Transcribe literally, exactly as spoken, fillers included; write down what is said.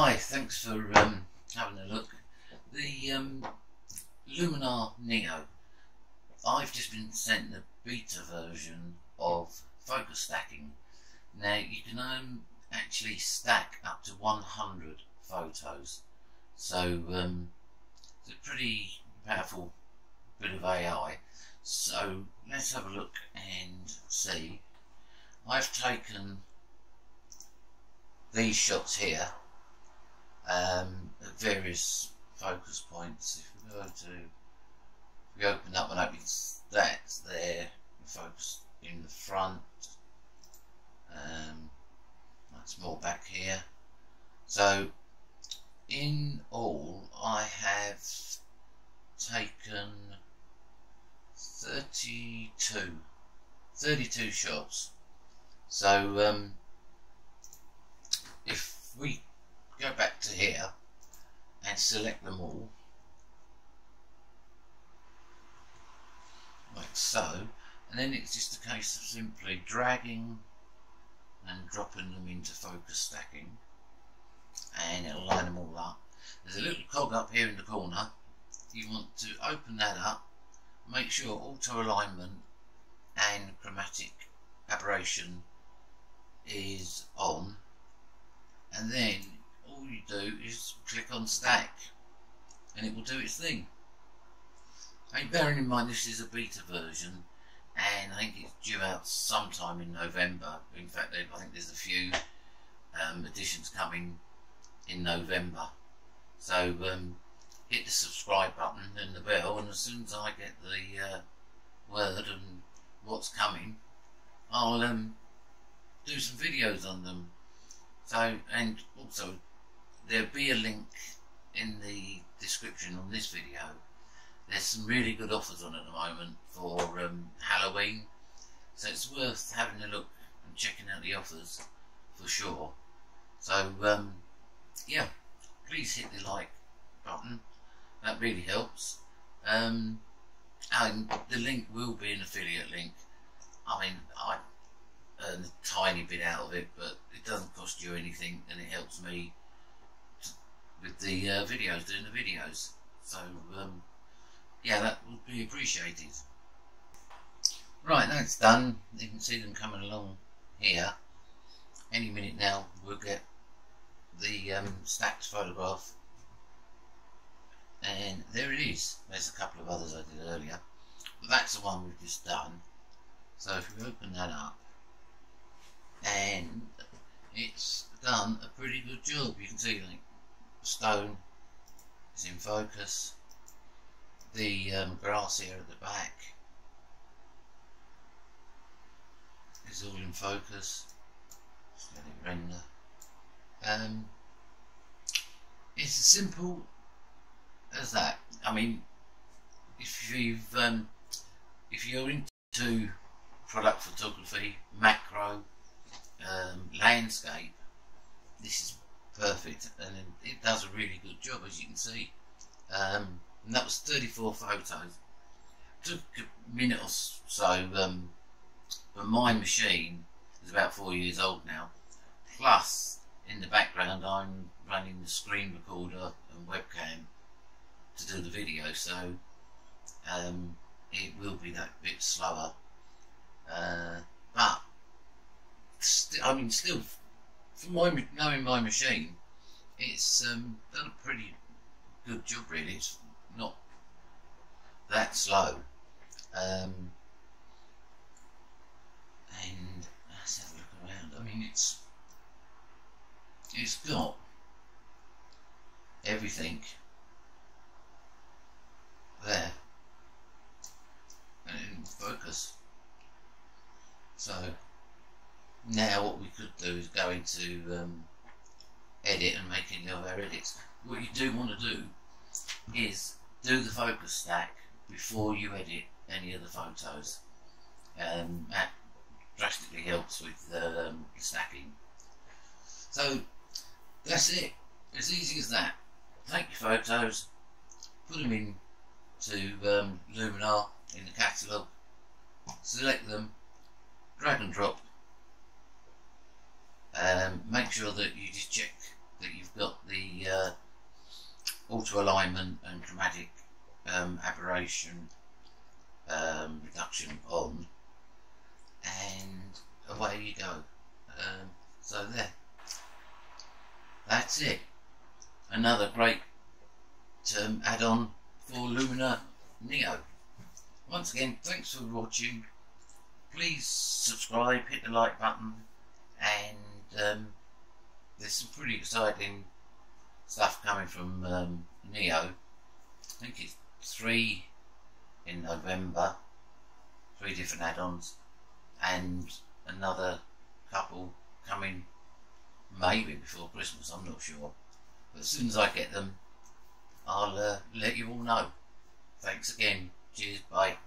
Hi, thanks for um, having a look. The um, Luminar Neo. I've just been sent the beta version of focus stacking. Now you can um, actually stack up to one hundred photos. So um, it's a pretty powerful bit of A I. So let's have a look and see. I've taken these shots here um, at various focus points. If we go to, if we open that one up, it's that's there. Focus in the front. Um, that's more back here. So in all, I have taken thirty-two shots. So um, if we go back to here and select them all like so, and then it's just a case of simply dragging and dropping them into focus stacking, and it'll line them all up. There's a little cog up here in the corner. You want to open that up, make sure auto alignment and chromatic aberration is on, and then all you do is click on stack and it will do its thing. And bearing in mind this is a beta version, and I think it's due out sometime in November. In fact, I think there's a few um, editions coming in November. So um, hit the subscribe button and the bell, and as soon as I get the uh, word and what's coming, I'll um, do some videos on them. So, and also there'll be a link in the description on this video. There's some really good offers on at the moment for um, Halloween, so it's worth having a look and checking out the offers for sure. So um, yeah, please hit the like button, that really helps. Um, and the link will be an affiliate link. I mean, I earn a tiny bit out of it, but it doesn't cost you anything, and it helps me to, with the uh, videos, doing the videos. So um, yeah, that would be appreciated. Right, that's done. You can see them coming along here. Any minute now we'll get the um, stacked photograph, and there it is. There's a couple of others I did earlier, but that's the one we've just done. So if we open that up, and it's done a pretty good job. You can see like the stone is in focus, the um, grass here at the back is all in focus. Just let it render. Um, it's as simple as that. I mean, if you've um, if you're into product photography, macro, um, landscape, this is perfect, and it does a really good job, as you can see. Um, and that was thirty-four photos. Took a minute or so, um, but my machine is about four years old now. Plus, in the background, I'm running the screen recorder and webcam to do the video, so um, it will be that bit slower. Uh, but I mean, still, for my knowing my machine, it's um, done a pretty good job. Really, it's not that slow. Um, and let's have a look around. I mean, it's it's got everything there and in focus. So now what we could do is go into um, edit and make any of our edits. What you do want to do is do the focus stack before you edit any of the photos. Um, that drastically helps with the um, stacking. So that's it, as easy as that. Take your photos, put them in to um, Luminar in the catalogue, select them, drag and drop. Um, make sure that you just check that you've got the uh, auto alignment and chromatic um, aberration um, reduction on, and away you go. Um, so there, that's it. Another great um, add-on for Luminar Neo. Once again, thanks for watching. Please subscribe, hit the like button, and um, there's some pretty exciting stuff coming from um, Neo. I think it's three in November, three different add-ons, and another couple coming maybe before Christmas, I'm not sure. But as soon as I get them, I'll uh, let you all know. Thanks again. Cheers, bye.